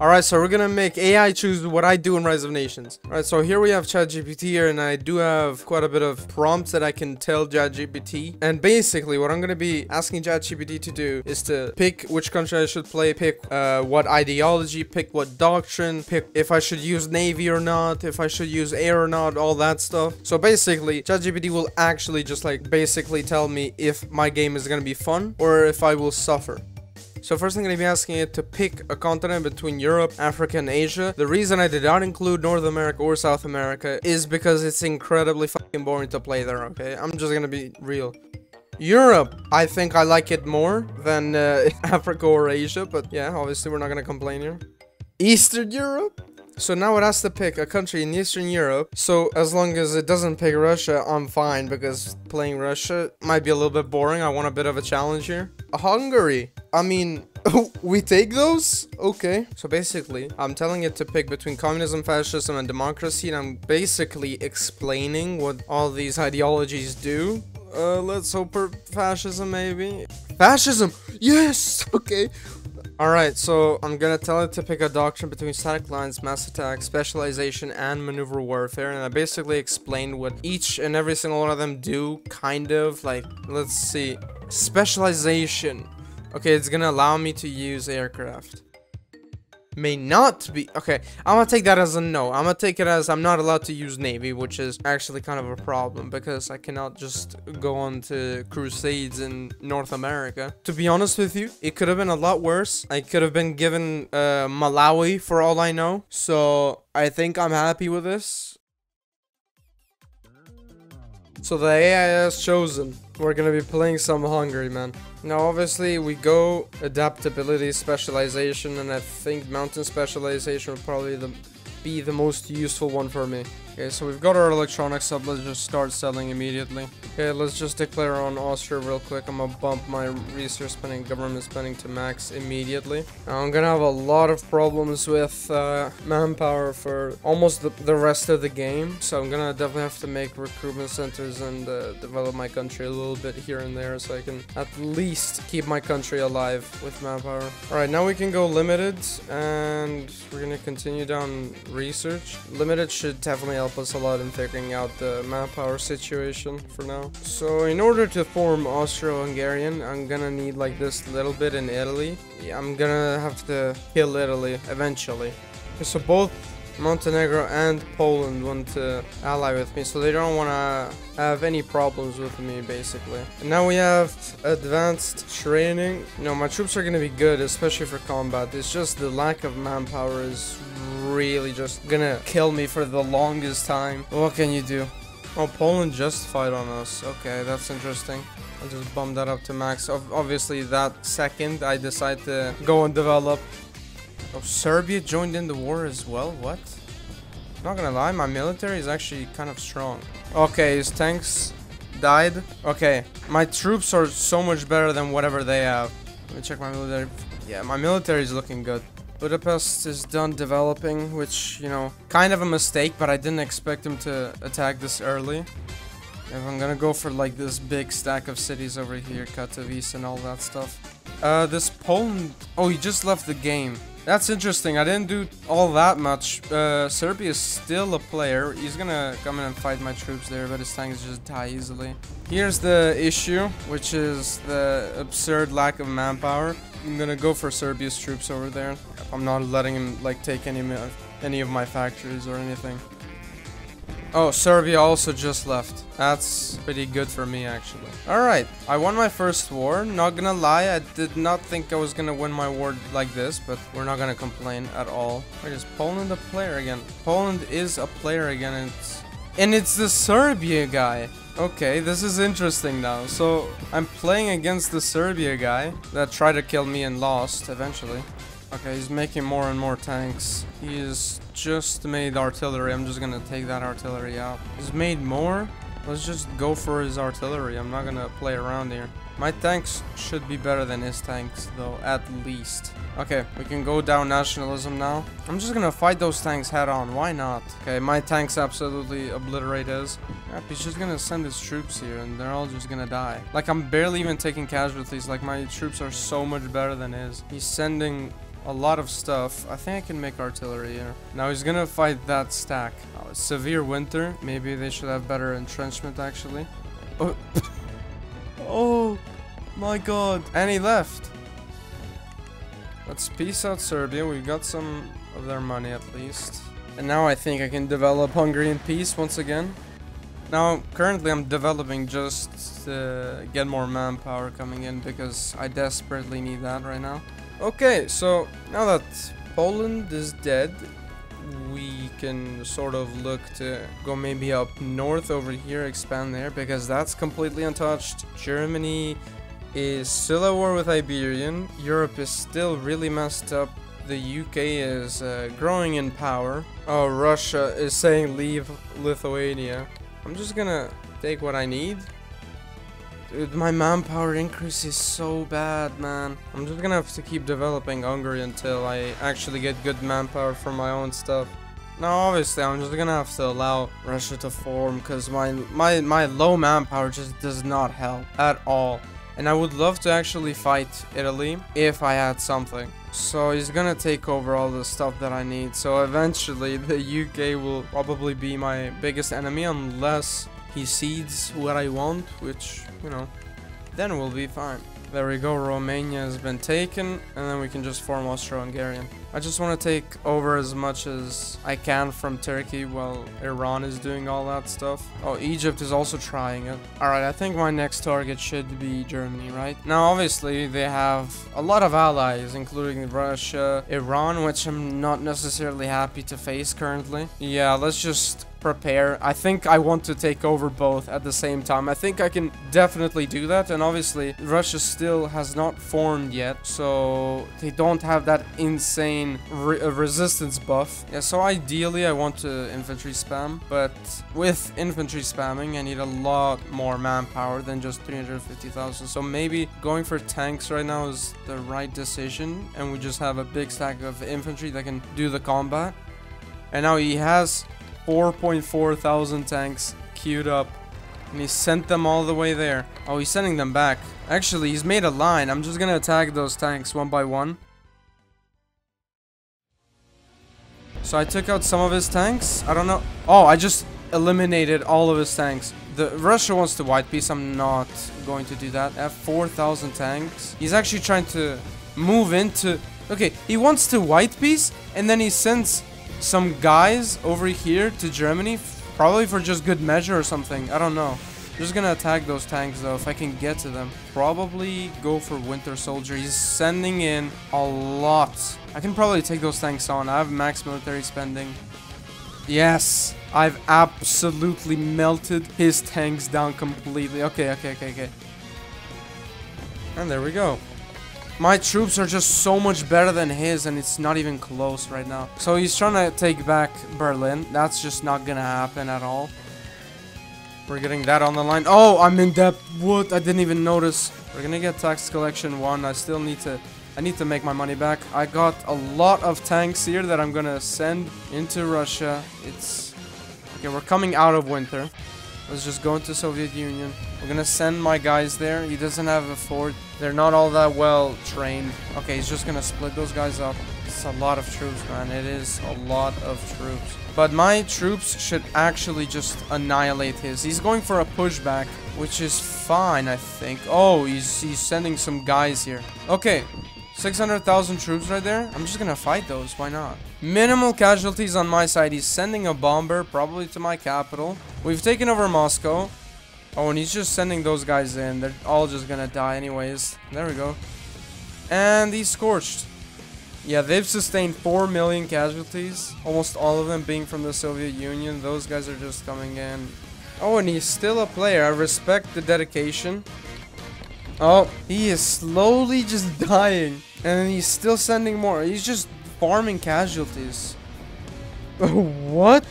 Alright, so we're gonna make AI choose what I do in Rise of Nations. Alright, so here we have ChatGPT here, and I do have quite a bit of prompts that I can tell ChatGPT. And basically, what I'm gonna be asking ChatGPT to do is to pick which country I should play, pick what ideology, pick what doctrine, pick if I should use Navy or not, if I should use air or not, all that stuff. So basically, ChatGPT will actually just like basically tell me if my game is gonna be fun or if I will suffer. So first I'm going to be asking it to pick a continent between Europe, Africa, and Asia. The reason I did not include North America or South America is because it's incredibly fucking boring to play there, okay? I'm just going to be real. Europe, I think I like it more than Africa or Asia, but yeah, obviously we're not going to complain here. Eastern Europe? So now it has to pick a country in Eastern Europe, so as long as it doesn't pick Russia, I'm fine, because playing Russia might be a little bit boring. I want a bit of a challenge here. Hungary, I mean, we take those? Okay. So basically, I'm telling it to pick between communism, fascism, and democracy, and I'm basically explaining what all these ideologies do. Let's hope for fascism, maybe. Fascism! Yes! Okay. Alright, so I'm gonna tell it to pick a doctrine between static lines, mass attack, specialization, and maneuver warfare, and I basically explained what each and every single one of them do, kind of, like, let's see. Specialization. Okay, it's gonna allow me to use aircraft. May not be. Okay, I'm gonna take that as a no. I'm gonna take it as I'm not allowed to use Navy, which is actually kind of a problem because I cannot just go on to crusades in North America. To be honest with you, it could have been a lot worse. I could have been given Malawi for all I know. So I think I'm happy with this. So the AI has chosen. We're gonna be playing some Hungary, man. Now, obviously, we go adaptability, specialization, and I think mountain specialization will probably be the most useful one for me. Okay, so we've got our electronics up. Let's just start selling immediately. Okay, let's just declare on Austria real quick. I'm gonna bump my research spending, government spending to max immediately. Now, I'm gonna have a lot of problems with manpower for almost the rest of the game. So I'm gonna definitely have to make recruitment centers and develop my country a little bit here and there so I can at least keep my country alive with manpower. All right, now we can go limited, and we're gonna continue down research. Limited should definitely help us a lot in figuring out the manpower situation for now. So in order to form Austro-Hungarian, I'm gonna need like this little bit in Italy. Yeah, I'm gonna have to kill Italy eventually. Okay, so both Montenegro and Poland want to ally with me, so they don't want to have any problems with me basically. And now we have advanced training. You know, my troops are gonna be good, especially for combat. It's just the lack of manpower is really just gonna kill me for the longest time. What can you do? Oh, Poland just fight on us. Okay, that's interesting. I'll just bump that up to max. Obviously, that second I decide to go and develop. Oh, Serbia joined in the war as well? What? Not gonna lie, my military is actually kind of strong. Okay, his tanks died. Okay, my troops are so much better than whatever they have. Let me check my military. Yeah, my military is looking good. Budapest is done developing, which, you know, kind of a mistake, but I didn't expect him to attack this early. If I'm gonna go for, like, this big stack of cities over here, Katowice and all that stuff. This Poland... Oh, he just left the game. That's interesting. I didn't do all that much. Serbia is still a player. He's gonna come in and fight my troops there, but his tanks just die easily. Here's the issue, which is the absurd lack of manpower. I'm gonna go for Serbia's troops over there. I'm not letting him like take any of my factories or anything. Oh, Serbia also just left. That's pretty good for me, actually. Alright, I won my first war. Not gonna lie, I did not think I was gonna win my war like this, but we're not gonna complain at all. Wait, is Poland a player again? Poland is a player again, and it's the Serbia guy. Okay, this is interesting now. So, I'm playing against the Serbia guy that tried to kill me and lost, eventually. Okay, he's making more and more tanks. He's just made artillery. I'm just gonna take that artillery out. He's made more. Let's just go for his artillery. I'm not gonna play around here. My tanks should be better than his tanks, though, at least. Okay, we can go down nationalism now. I'm just gonna fight those tanks head on. Why not? Okay, my tanks absolutely obliterate his. Yep, he's just gonna send his troops here, and they're all just gonna die. Like, I'm barely even taking casualties. Like, my troops are so much better than his. He's sending a lot of stuff. I think I can make artillery here. Now he's gonna fight that stack. Oh, it's severe winter. Maybe they should have better entrenchment actually. Oh. Oh my god. And he left. Let's peace out Serbia. We've got some of their money at least. And now I think I can develop Hungarian peace once again. Now, currently I'm developing just to get more manpower coming in because I desperately need that right now. Okay, so now that Poland is dead, we can sort of look to go maybe up north over here, expand there, because that's completely untouched. Germany is still at war with Iberian. Europe is still really messed up. The UK is growing in power. Oh, Russia is saying leave Lithuania. I'm just gonna take what I need. Dude, my manpower increase is so bad, man. I'm just gonna have to keep developing Hungary until I actually get good manpower for my own stuff. Now, obviously, I'm just gonna have to allow Russia to form because my low manpower just does not help at all. And I would love to actually fight Italy if I had something. So he's gonna take over all the stuff that I need. So eventually the UK will probably be my biggest enemy unless he cedes what I want, which, you know, then we'll be fine. There we go, Romania has been taken, and then we can just form Austro-Hungarian. I just want to take over as much as I can from Turkey while Iran is doing all that stuff. Oh, Egypt is also trying it. Alright, I think my next target should be Germany, right? Now, obviously, they have a lot of allies, including Russia, Iran, which I'm not necessarily happy to face currently. Yeah, let's just prepare. I think I want to take over both at the same time. I think I can definitely do that, and obviously Russia still has not formed yet, so they don't have that insane resistance buff. Yeah, so ideally I want to infantry spam, but with infantry spamming I need a lot more manpower than just 350,000, so maybe going for tanks right now is the right decision, and we just have a big stack of infantry that can do the combat. And now he has 4,400 tanks queued up, and he sent them all the way there. Oh, he's sending them back. Actually, he's made a line. I'm just gonna attack those tanks one by one. So I took out some of his tanks. I don't know. Oh, I just eliminated all of his tanks. The Russia wants to white peace. I'm not going to do that. I have 4,000 tanks. He's actually trying to move into... Okay, he wants to white peace, and then he sends some guys over here to Germany, probably for just good measure or something. I don't know. I'm just gonna attack those tanks though if I can get to them. Probably go for Winter Soldier. He's sending in a lot. I can probably take those tanks on. I have max military spending. Yes, I've absolutely melted his tanks down completely. Okay. And there we go. My troops are just so much better than his, and it's not even close right now. So he's trying to take back Berlin. That's just not gonna happen at all. We're getting that on the line. Oh, I'm in debt. What? I didn't even notice. We're gonna get tax collection 1. I still need to... I need to make my money back. I got a lot of tanks here that I'm gonna send into Russia. It's... Okay, we're coming out of winter. Let's just go into Soviet Union. We're gonna send my guys there. He doesn't have a fort. They're not all that well trained. Okay, he's just gonna split those guys up. It's a lot of troops, man. It is a lot of troops. But my troops should actually just annihilate his. He's going for a pushback, which is fine, I think. Oh, he's sending some guys here. Okay, 600,000 troops right there. I'm just gonna fight those. Why not? Minimal casualties on my side. He's sending a bomber, probably to my capital. We've taken over Moscow. Oh, and he's just sending those guys in. They're all just gonna die anyways. There we go. And he's scorched. Yeah, they've sustained 4 million casualties. Almost all of them being from the Soviet Union. Those guys are just coming in. Oh, and he's still a player. I respect the dedication. Oh, he is slowly just dying. And he's still sending more. He's just farming casualties. What?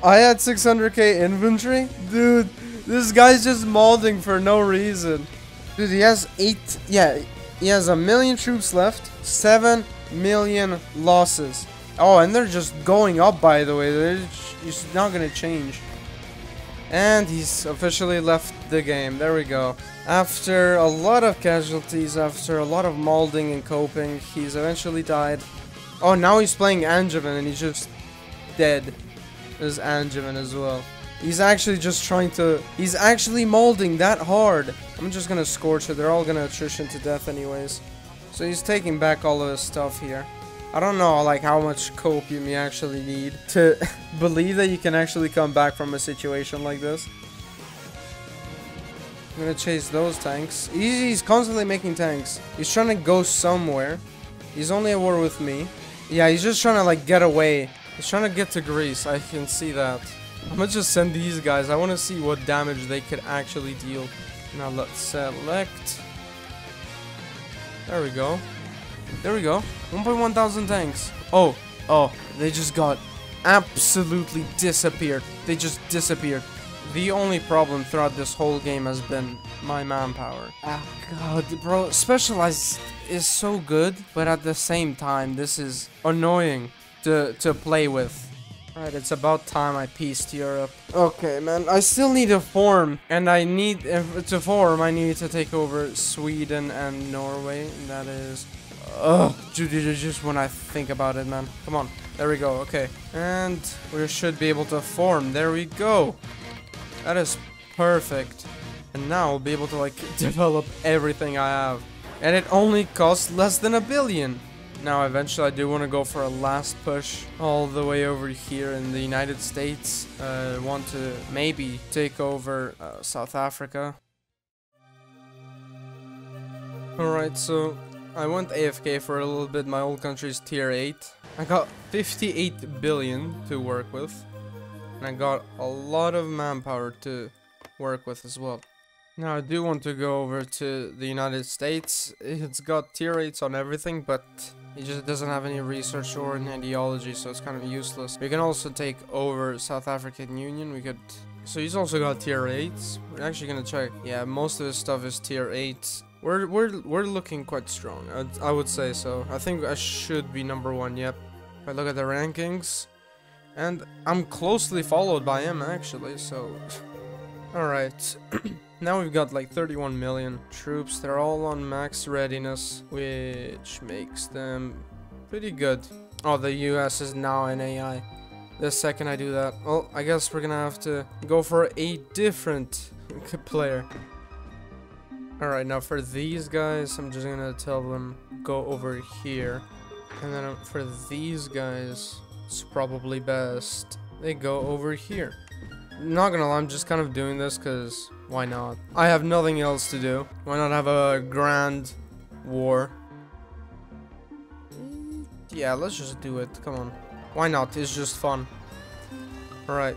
I had 600k infantry? Dude, this guy's just mauling for no reason. Dude, he has 8... Yeah, he has 1 million troops left. 7 million losses. Oh, and they're just going up, by the way. It's not gonna change. And he's officially left the game. There we go. After a lot of casualties, after a lot of molding and coping, he's eventually died. Oh, now he's playing Angevin and he's just dead. There's Angevin as well. He's actually just trying to... He's actually molding that hard. I'm just gonna scorch it. They're all gonna attrition to death anyways. So he's taking back all of his stuff here. I don't know, like, how much copium you actually need to believe that you can actually come back from a situation like this. I'm gonna chase those tanks. He's constantly making tanks. He's trying to go somewhere. He's only at war with me. Yeah, he's just trying to, like, get away. He's trying to get to Greece. I can see that. I'm gonna just send these guys. I want to see what damage they could actually deal. Now let's select. There we go. There we go. 1,100 tanks. Oh, oh, they just got absolutely disappeared. They just disappeared. The only problem throughout this whole game has been my manpower. Ah, God, bro. Specialized is so good, but at the same time, this is annoying to play with. Alright, it's about time I pieced Europe. Okay, man, I still need to form. And I need, I need to take over Sweden and Norway. And that is... Ugh, just when I think about it, man. Come on, there we go, okay. And we should be able to form, there we go. That is perfect. And now we'll be able to, like, develop everything I have. And it only costs less than $1 billion. Now, eventually, I do want to go for a last push all the way over here in the United States. I want to maybe take over South Africa. Alright, so... I went AFK for a little bit. My old country's tier 8. I got 58 billion to work with. And I got a lot of manpower to work with as well. Now I do want to go over to the United States. It's got tier 8s on everything, but it just doesn't have any research or an ideology, so it's kind of useless. We can also take over South African Union. We could... So he's also got tier 8s. We're actually gonna check. Yeah, most of his stuff is tier 8s. We're looking quite strong. I would say so. I think I should be number 1. Yep. If I look at the rankings, and I'm closely followed by him actually. So, all right. Now we've got like 31 million troops. They're all on max readiness, which makes them pretty good. Oh, the U.S. is now in AI. The second I do that, well, I guess we're gonna have to go for a different player. Alright, now for these guys, I'm just gonna tell them, go over here. And then for these guys, it's probably best they go over here. Not gonna lie, I'm just kind of doing this because why not? I have nothing else to do. Why not have a grand war? Yeah, let's just do it. Come on. Why not? It's just fun. Alright.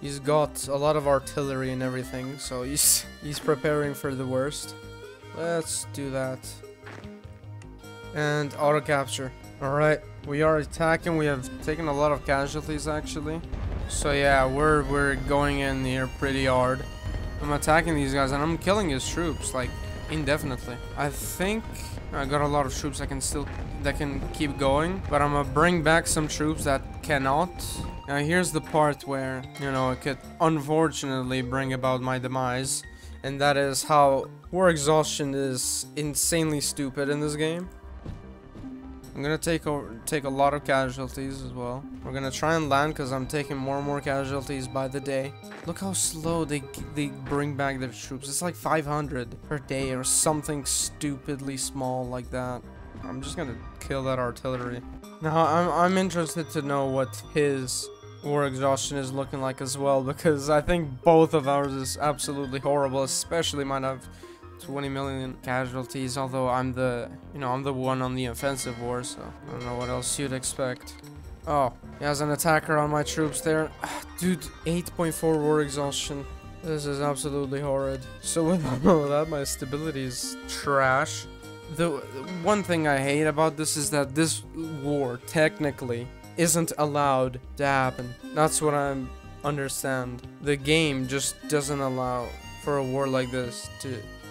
He's got a lot of artillery and everything, so he's preparing for the worst. Let's do that. And auto capture. Alright, we are attacking. We have taken a lot of casualties actually. So yeah, we're going in here pretty hard. I'm attacking these guys and I'm killing his troops like indefinitely. I think I got a lot of troops that can keep going, but I'm gonna bring back some troops that cannot. Now here's the part where, you know, it could unfortunately bring about my demise, and that is how war exhaustion is insanely stupid in this game. I'm gonna take a lot of casualties as well. We're gonna try and land because I'm taking more and more casualties by the day. Look how slow they bring back their troops. It's like 500 per day or something stupidly small like that. I'm just gonna kill that artillery. Now I'm interested to know what his war exhaustion is looking like as well, because I think both of ours is absolutely horrible, especially mine have 20 million casualties, although I'm the one on the offensive war, so I don't know what else you'd expect. Oh, he has an attacker on my troops there. Dude, 8.4 war exhaustion. This is absolutely horrid. So with all of that, my stability is trash. The one thing I hate about this is that this war technically isn't allowed to happen. That's what I understand. The game just doesn't allow for a war like this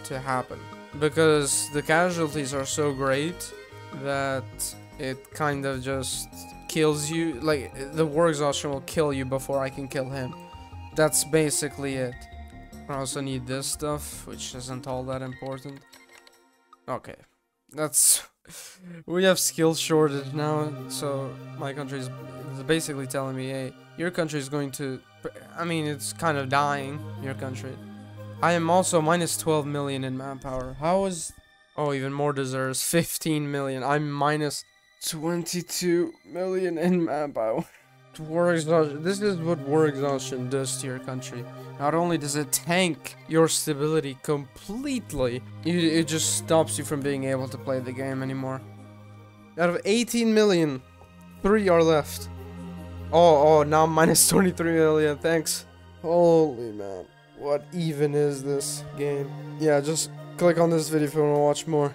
to happen, because the casualties are so great that it kind of just kills you. Like, the war exhaustion will kill you before I can kill him. That's basically it. I also need this stuff, which isn't all that important. Okay, that's... we have skill shortage now, so my country is basically telling me, hey, your country is going to... I mean, it's kind of dying, your country. I am also minus 12 million in manpower. How is... oh, even more deserves 15 million. I'm minus 22 million in manpower. War exhaustion. This is what war exhaustion does to your country. Not only does it tank your stability completely, it just stops you from being able to play the game anymore. Out of 18 million, 3 are left. Oh, now I'm minus 23 million, thanks. Holy man, what even is this game? Yeah, just click on this video if you want to watch more.